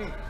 money.